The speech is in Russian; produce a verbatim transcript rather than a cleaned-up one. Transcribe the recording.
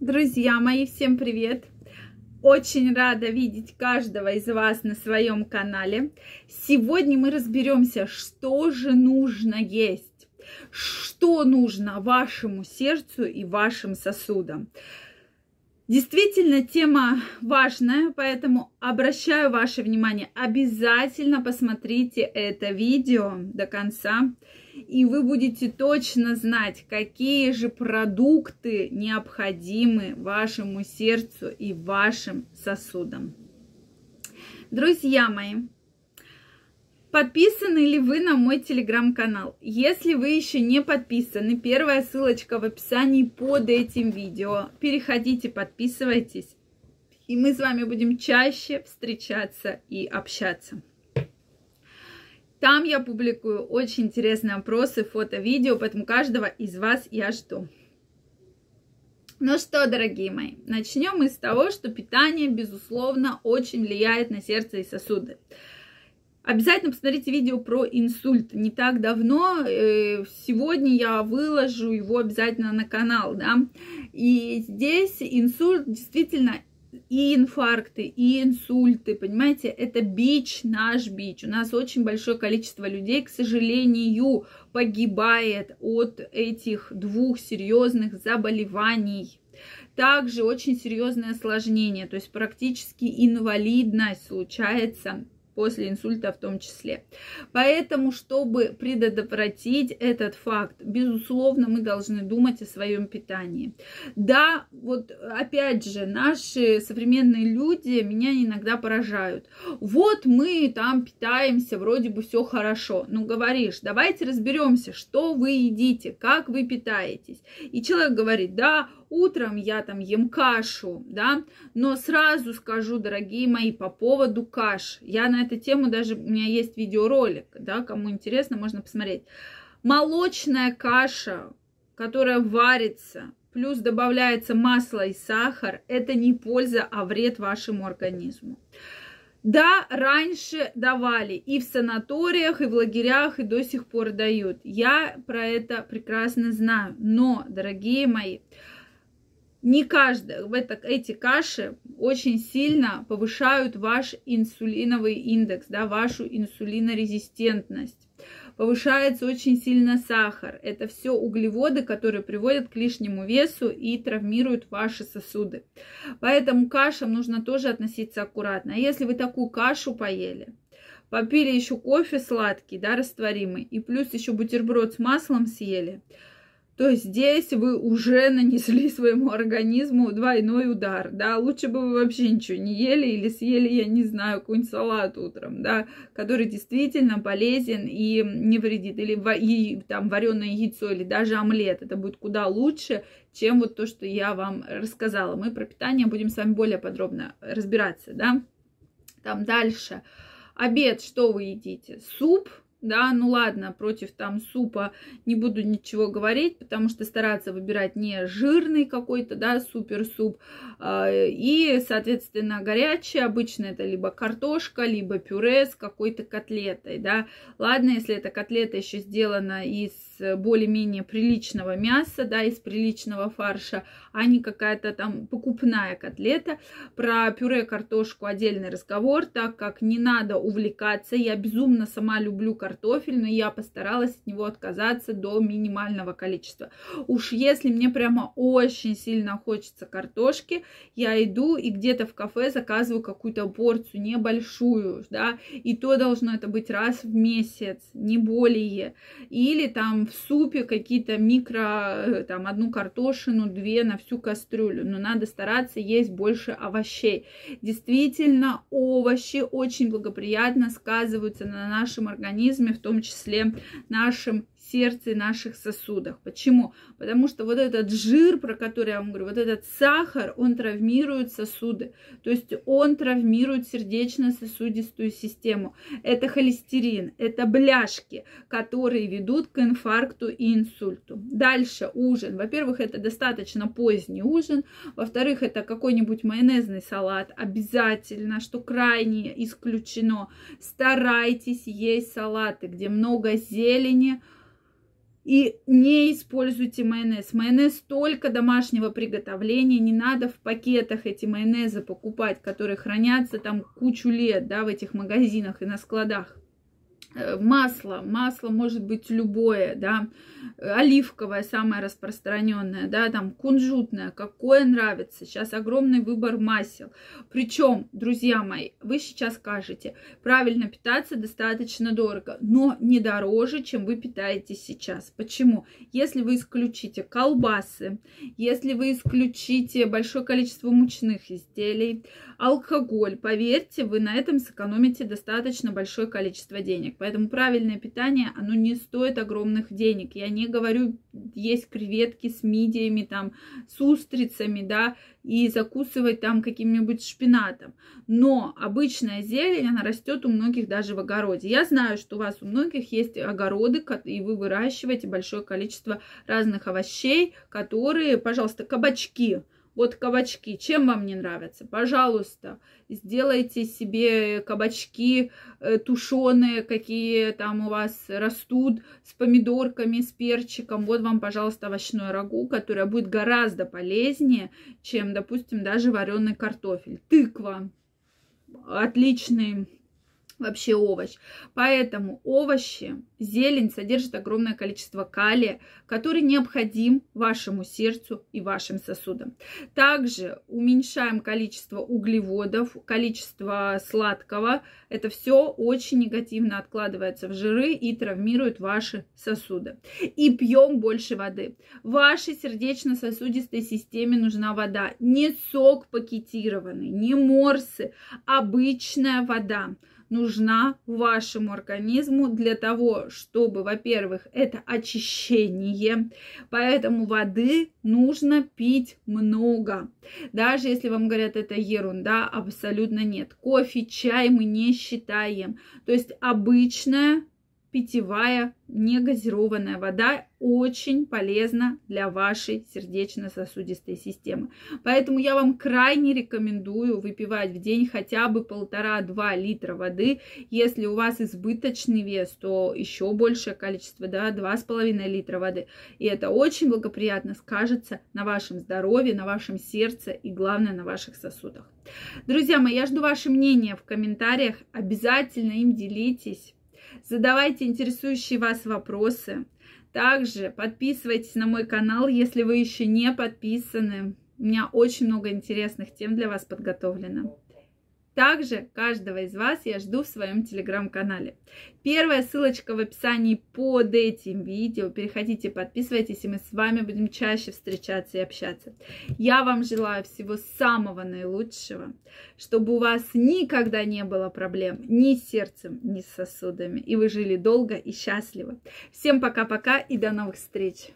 Друзья мои, всем привет! Очень рада видеть каждого из вас на своем канале. Сегодня мы разберемся, что же нужно есть, что нужно вашему сердцу и вашим сосудам. Действительно, тема важная, поэтому обращаю ваше внимание. Обязательно посмотрите это видео до конца, и вы будете точно знать, какие же продукты необходимы вашему сердцу и вашим сосудам. Друзья мои, подписаны ли вы на мой телеграм-канал? Если вы еще не подписаны, первая ссылочка в описании под этим видео. Переходите, подписывайтесь, и мы с вами будем чаще встречаться и общаться. Там я публикую очень интересные опросы, фото, видео, поэтому каждого из вас я жду. Ну что, дорогие мои, начнем мы с того, что питание, безусловно, очень влияет на сердце и сосуды. Обязательно посмотрите видео про инсульт. Не так давно, сегодня я выложу его обязательно на канал, да. И здесь инсульт, действительно, и инфаркты, и инсульты, понимаете, это бич, наш бич. У нас очень большое количество людей, к сожалению, погибает от этих двух серьезных заболеваний. Также очень серьезное осложнение, то есть практически инвалидность случается после инсульта в том числе. Поэтому, чтобы предотвратить этот факт, безусловно, мы должны думать о своем питании. Да, вот опять же, наши современные люди меня иногда поражают. Вот мы там питаемся, вроде бы все хорошо. Ну, говоришь, давайте разберемся, что вы едите, как вы питаетесь. И человек говорит, да, утром я там ем кашу, да, но сразу скажу, дорогие мои, по поводу каш. Я на эту тему даже, у меня есть видеоролик, да, кому интересно, можно посмотреть. Молочная каша, которая варится, плюс добавляется масло и сахар, это не польза, а вред вашему организму. Да, раньше давали и в санаториях, и в лагерях, и до сих пор дают. Я про это прекрасно знаю, но, дорогие мои, не каждый, эти каши очень сильно повышают ваш инсулиновый индекс, да, вашу инсулинорезистентность. Повышается очень сильно сахар. Это все углеводы, которые приводят к лишнему весу и травмируют ваши сосуды. Поэтому к кашам нужно тоже относиться аккуратно. А если вы такую кашу поели, попили еще кофе сладкий, да, растворимый, и плюс еще бутерброд с маслом съели, то здесь вы уже нанесли своему организму двойной удар, да, лучше бы вы вообще ничего не ели или съели, я не знаю, какой-нибудь салат утром, да, который действительно полезен и не вредит, или и, там вареное яйцо, или даже омлет, это будет куда лучше, чем вот то, что я вам рассказала. Мы про питание будем с вами более подробно разбираться, да. Там дальше, обед, что вы едите? Суп. Да, ну ладно, против там супа не буду ничего говорить, потому что стараться выбирать не жирный какой-то, да, супер суп. И, соответственно, горячий, обычно это либо картошка, либо пюре с какой-то котлетой, да. Ладно, если эта котлета еще сделана из более-менее приличного мяса, да, из приличного фарша, а не какая-то там покупная котлета. Про пюре, картошку отдельный разговор, так как не надо увлекаться. Я безумно сама люблю картофель, но я постаралась от него отказаться до минимального количества. Уж если мне прямо очень сильно хочется картошки, я иду и где-то в кафе заказываю какую-то порцию небольшую, да, и то должно это быть раз в месяц, не более. Или там в супе какие-то микро, там, одну картошину, две на всю кастрюлю. Но надо стараться есть больше овощей. Действительно, овощи очень благоприятно сказываются на нашем организме, в том числе нашем сердце и наших сосудах. Почему? Потому что вот этот жир, про который я вам говорю, вот этот сахар, он травмирует сосуды, то есть он травмирует сердечно-сосудистую систему. Это холестерин, это бляшки, которые ведут к инфаркту и инсульту. Дальше ужин. Во-первых, это достаточно поздний ужин. Во-вторых, это какой-нибудь майонезный салат обязательно, что крайне исключено. Старайтесь есть салаты, где много зелени, И не используйте майонез. Майонез только домашнего приготовления. Не надо в пакетах эти майонезы покупать, которые хранятся там кучу лет, да, в этих магазинах и на складах. Масло. Масло может быть любое, да. Оливковое самое распространенное, да, там кунжутное, какое нравится. Сейчас огромный выбор масел. Причем, друзья мои, вы сейчас скажете, правильно питаться достаточно дорого, но не дороже, чем вы питаетесь сейчас. Почему? Если вы исключите колбасы, если вы исключите большое количество мучных изделий, алкоголь, поверьте, вы на этом сэкономите достаточно большое количество денег. Поэтому правильное питание, оно не стоит огромных денег. Я не говорю, есть креветки с мидиями, там, с устрицами, да, и закусывать там каким-нибудь шпинатом. Но обычная зелень, она растет у многих даже в огороде. Я знаю, что у вас у многих есть огороды, и вы выращиваете большое количество разных овощей, которые, пожалуйста, кабачки. Вот кабачки, чем вам не нравятся? Пожалуйста, сделайте себе кабачки тушеные, какие там у вас растут, с помидорками, с перчиком. Вот вам, пожалуйста, овощное рагу, которое будет гораздо полезнее, чем, допустим, даже вареный картофель. Тыква. Отличный вообще овощ. Поэтому овощи, зелень содержит огромное количество калия, который необходим вашему сердцу и вашим сосудам. Также уменьшаем количество углеводов, количество сладкого. Это все очень негативно откладывается в жиры и травмирует ваши сосуды. И пьем больше воды. Вашей сердечно-сосудистой системе нужна вода. Не сок пакетированный, не морсы, обычная вода нужна вашему организму для того, чтобы, во-первых, это очищение, поэтому воды нужно пить много. Даже если вам говорят, это ерунда, абсолютно нет. Кофе, чай мы не считаем. То есть обычная питьевая негазированная вода очень полезна для вашей сердечно-сосудистой системы. Поэтому я вам крайне рекомендую выпивать в день хотя бы полтора-два литра воды. Если у вас избыточный вес, то еще большее количество, да, два с половиной литра воды. И это очень благоприятно скажется на вашем здоровье, на вашем сердце и, главное, на ваших сосудах. Друзья мои, я жду ваше мнение в комментариях. Обязательно им делитесь. Задавайте интересующие вас вопросы. Также подписывайтесь на мой канал, если вы еще не подписаны. У меня очень много интересных тем для вас подготовлено. Также каждого из вас я жду в своем телеграм-канале. Первая ссылочка в описании под этим видео. Переходите, подписывайтесь, и мы с вами будем чаще встречаться и общаться. Я вам желаю всего самого наилучшего, чтобы у вас никогда не было проблем ни с сердцем, ни с сосудами. И вы жили долго и счастливо. Всем пока-пока и до новых встреч!